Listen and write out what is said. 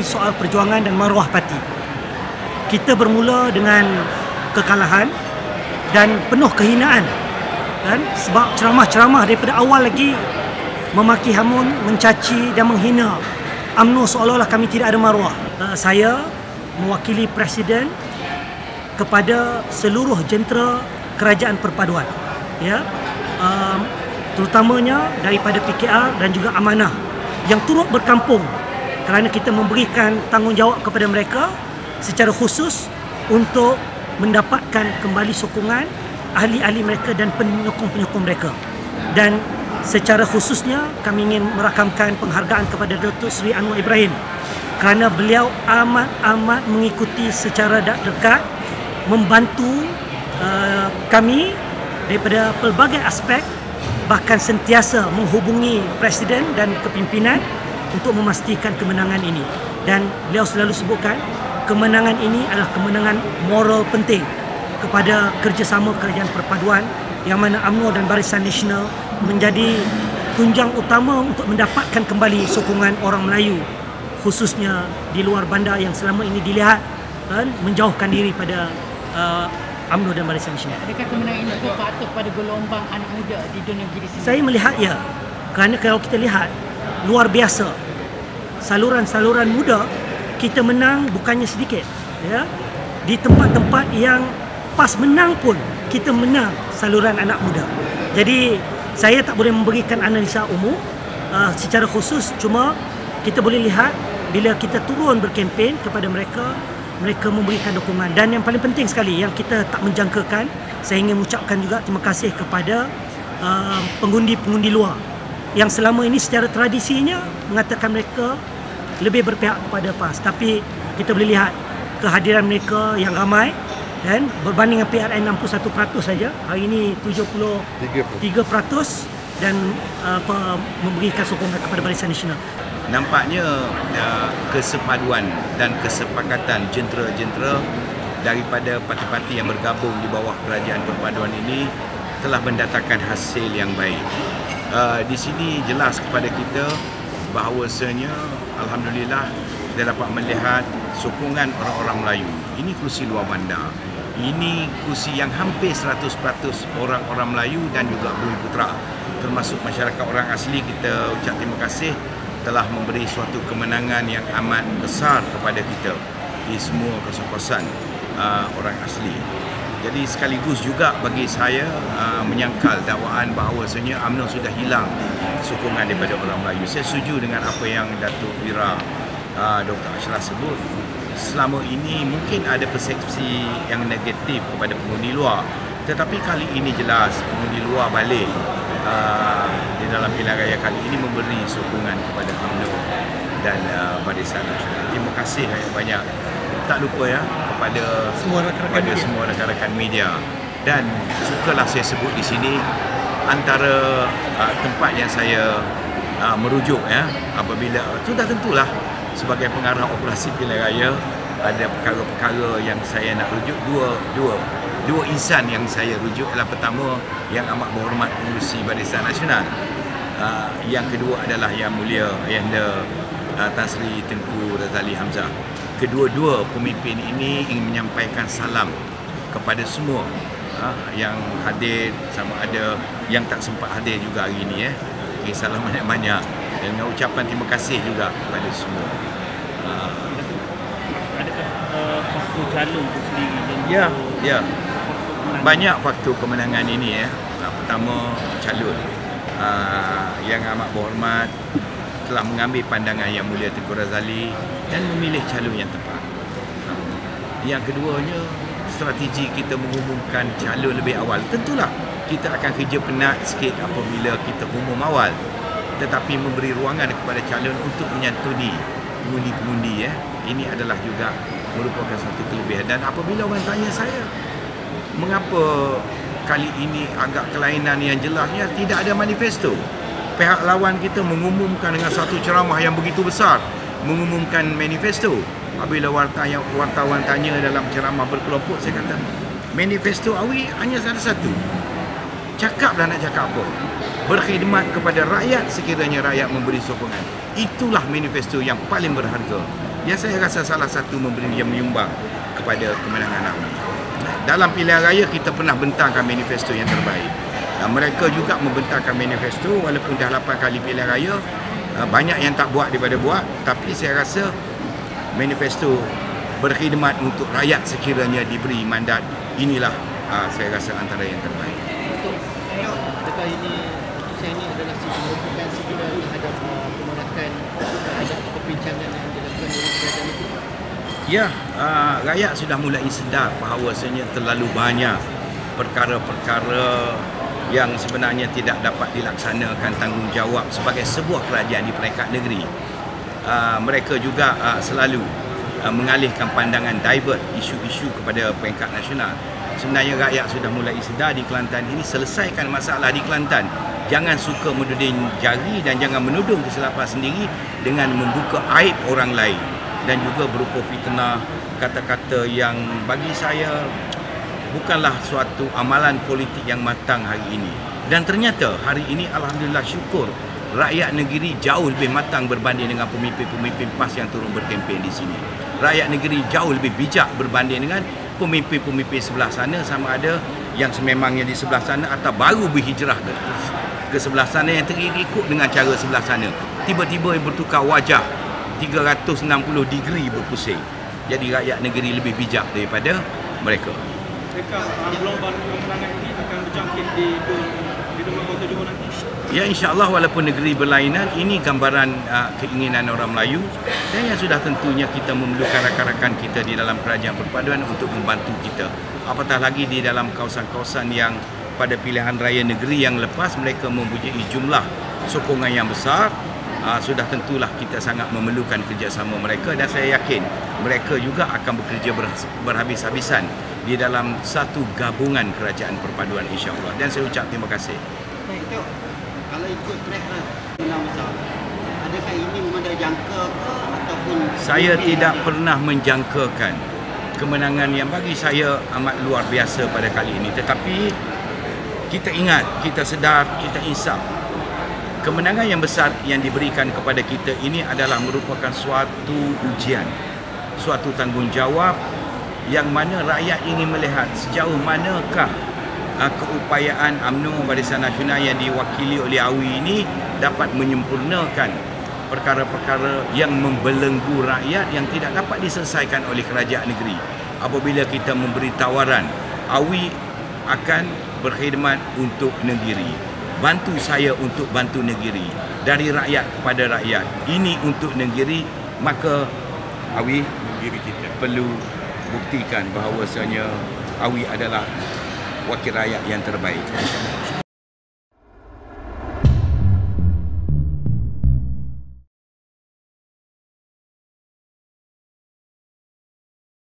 memahami soal perjuangan dan maruah parti. Kita bermula dengan kekalahan dan penuh kehinaan, kan? Sebab ceramah-ceramah daripada awal lagi memaki hamun, mencaci dan menghina UMNO seolah-olah kami tidak ada maruah. Saya mewakili Presiden kepada seluruh jentera kerajaan perpaduan, ya, terutamanya daripada PKR dan juga Amanah yang turut berkampung kerana kita memberikan tanggungjawab kepada mereka secara khusus untuk mendapatkan kembali sokongan ahli-ahli mereka dan penyokong-penyokong mereka. Dan secara khususnya kami ingin merakamkan penghargaan kepada Dato' Sri Anwar Ibrahim kerana beliau amat-amat mengikuti secara dekat, membantu kami daripada pelbagai aspek, bahkan sentiasa menghubungi Presiden dan kepimpinan untuk memastikan kemenangan ini. Dan beliau selalu sebutkan kemenangan ini adalah kemenangan moral penting kepada kerjasama kerajaan perpaduan yang mana UMNO dan Barisan Nasional menjadi tunjang utama untuk mendapatkan kembali sokongan orang Melayu, khususnya di luar bandar yang selama ini dilihat menjauhkan diri pada UMNO dan Barisan Nasional. Adakah kemenangan ini berpatut pada gelombang anak muda di dunia negeri sini? Saya melihat ya, kerana kalau kita lihat luar biasa saluran-saluran muda kita menang bukannya sedikit, ya. Di tempat-tempat yang PAS menang pun kita menang saluran anak muda. Jadi saya tak boleh memberikan analisa umum secara khusus, cuma kita boleh lihat bila kita turun berkempen kepada mereka, mereka memberikan dukungan. Dan yang paling penting sekali yang kita tak menjangkakan, saya ingin mengucapkan juga terima kasih kepada pengundi-pengundi luar yang selama ini secara tradisinya mengatakan mereka lebih berpihak kepada PAS, tapi kita boleh lihat kehadiran mereka yang ramai dan berbanding dengan PRM 61% saja, hari ini 73% dan memberikan sokongan kepada Barisan Nasional. Nampaknya kesepaduan dan kesepakatan jentera-jentera daripada parti-parti yang bergabung di bawah kerajaan perpaduan ini telah mendatangkan hasil yang baik. Di sini jelas kepada kita bahawasanya alhamdulillah kita dapat melihat sokongan orang-orang Melayu. Ini kerusi luar bandar. Ini kerusi yang hampir 100% orang-orang Melayu dan juga Bumi Putera, termasuk masyarakat orang asli. Kita ucap terima kasih telah memberi suatu kemenangan yang amat besar kepada kita di semua kawasan orang asli. Jadi sekaligus juga bagi saya menyangkal dakwaan bahawasanya UMNO sudah hilang sokongan daripada orang Melayu. Saya setuju dengan apa yang Datuk Wira Dr. Ashraf sebut. Selama ini mungkin ada persepsi yang negatif kepada pengundi luar, tetapi kali ini jelas pengundi luar balik di dalam pilihan raya kali ini memberi sokongan kepada UMNO dan Barisan Nasional. Terima kasih banyak-banyak. Tak lupa ya kepada semua rakan-rakan media. Dan sukalah saya sebut di sini antara tempat yang saya merujuk ya apabila sudah tentulah sebagai pengarah operasi pilihan raya ada perkara-perkara yang saya nak rujuk. Dua insan yang saya rujuk adalah pertama yang amat berhormat Pengerusi Barisan Nasional, yang kedua adalah Yang Mulia Ayahanda Tan Sri Tengku Razali Hamzah. Kedua-dua pemimpin ini ingin menyampaikan salam kepada semua yang hadir sama ada yang tak sempat hadir juga hari ini ya. Okay, salam banyak-banyak dan ucapan terima kasih juga kepada semua. Adakah faktor calon itu sendiri? Ya. Banyak faktor kemenangan ini ya. Pertama, calon yang amat berhormat telah mengambil pandangan Yang Mulia Tengku Razali dan memilih calon yang tepat. Yang keduanya, strategi kita mengumumkan calon lebih awal. Tentulah kita akan kerja penat sikit apabila kita umum awal, tetapi memberi ruangan kepada calon untuk menyantuni pengundi-pengundi ya. Ini adalah juga merupakan satu kelebihan. Dan apabila orang tanya saya mengapa kali ini agak kelainan yang jelasnya tidak ada manifesto, pihak lawan kita mengumumkan dengan satu ceramah yang begitu besar, mengumumkan manifesto. Apabila wartawan tanya dalam ceramah berkelompok, saya kata manifesto AWI hanya satu, cakaplah nak cakap apa, berkhidmat kepada rakyat sekiranya rakyat memberi sokongan. Itulah manifesto yang paling berharga yang saya rasa salah satu memberi yang menyumbang kepada kemenangan AWI. Dalam pilihan raya kita pernah bentangkan manifesto yang terbaik. Mereka juga membentangkan manifesto walaupun dah 8 kali pilihan raya, banyak yang tak buat daripada buat, tapi saya rasa manifesto berkhidmat untuk rakyat sekiranya diberi mandat, inilah saya rasa antara yang terbaik. Betul. Adakah ini keputusan ini adalah signifikan segala terhadap pemerakan terhadap perbincangan yang dilakukan oleh kerajaan itu? Ya, rakyat sudah mulai sedar bahawasanya terlalu banyak perkara-perkara yang sebenarnya tidak dapat dilaksanakan tanggungjawab sebagai sebuah kerajaan di peringkat negeri. Mereka juga selalu mengalihkan pandangan, divert isu-isu kepada peringkat nasional. Sebenarnya rakyat sudah mulai sedar di Kelantan ini, selesaikan masalah di Kelantan. Jangan suka menuding jari dan jangan menudung kesilapan sendiri dengan membuka aib orang lain. Dan juga berupa fitnah, kata-kata yang bagi saya bukanlah suatu amalan politik yang matang hari ini. Dan ternyata hari ini alhamdulillah syukur rakyat negeri jauh lebih matang berbanding dengan pemimpin-pemimpin PAS yang turun berkempen di sini. Rakyat negeri jauh lebih bijak berbanding dengan pemimpin-pemimpin sebelah sana, sama ada yang sememangnya di sebelah sana atau baru berhijrah ke sebelah sana yang terikut dengan cara sebelah sana. Tiba-tiba bertukar wajah 360 degree berpusing. Jadi rakyat negeri lebih bijak daripada mereka. Adakah gelombang kemenangan ini akan berjangkit di rumah kota Johor nanti? Ya, insyaAllah walaupun negeri berlainan, ini gambaran keinginan orang Melayu dan yang sudah tentunya kita memerlukan rakan-rakan kita di dalam kerajaan perpaduan untuk membantu kita. Apatah lagi di dalam kawasan-kawasan yang pada pilihan raya negeri yang lepas mereka mempunyai jumlah sokongan yang besar, sudah tentulah kita sangat memerlukan kerjasama mereka dan saya yakin mereka juga akan bekerja berhabis-habisan di dalam satu gabungan kerajaan perpaduan insyaAllah. Dan saya ucap terima kasih. Baik, Tok, kalau ikut track dalam masalah, adakah ini memang ada jangka ataupun? Saya tidak pernah menjangkakan kemenangan yang bagi saya amat luar biasa pada kali ini. Tetapi kita ingat, kita sedar, kita insaf, kemenangan yang besar yang diberikan kepada kita ini adalah merupakan suatu ujian, suatu tanggungjawab yang mana rakyat ingin melihat sejauh manakah keupayaan UMNO Barisan Nasional yang diwakili oleh AWI ini dapat menyempurnakan perkara-perkara yang membelenggu rakyat yang tidak dapat diselesaikan oleh kerajaan negeri. Apabila kita memberi tawaran, AWI akan berkhidmat untuk negeri. Bantu saya untuk bantu negeri, dari rakyat kepada rakyat. Ini untuk negeri, maka AWI perlu buktikan bahawasanya AWI adalah wakil rakyat yang terbaik.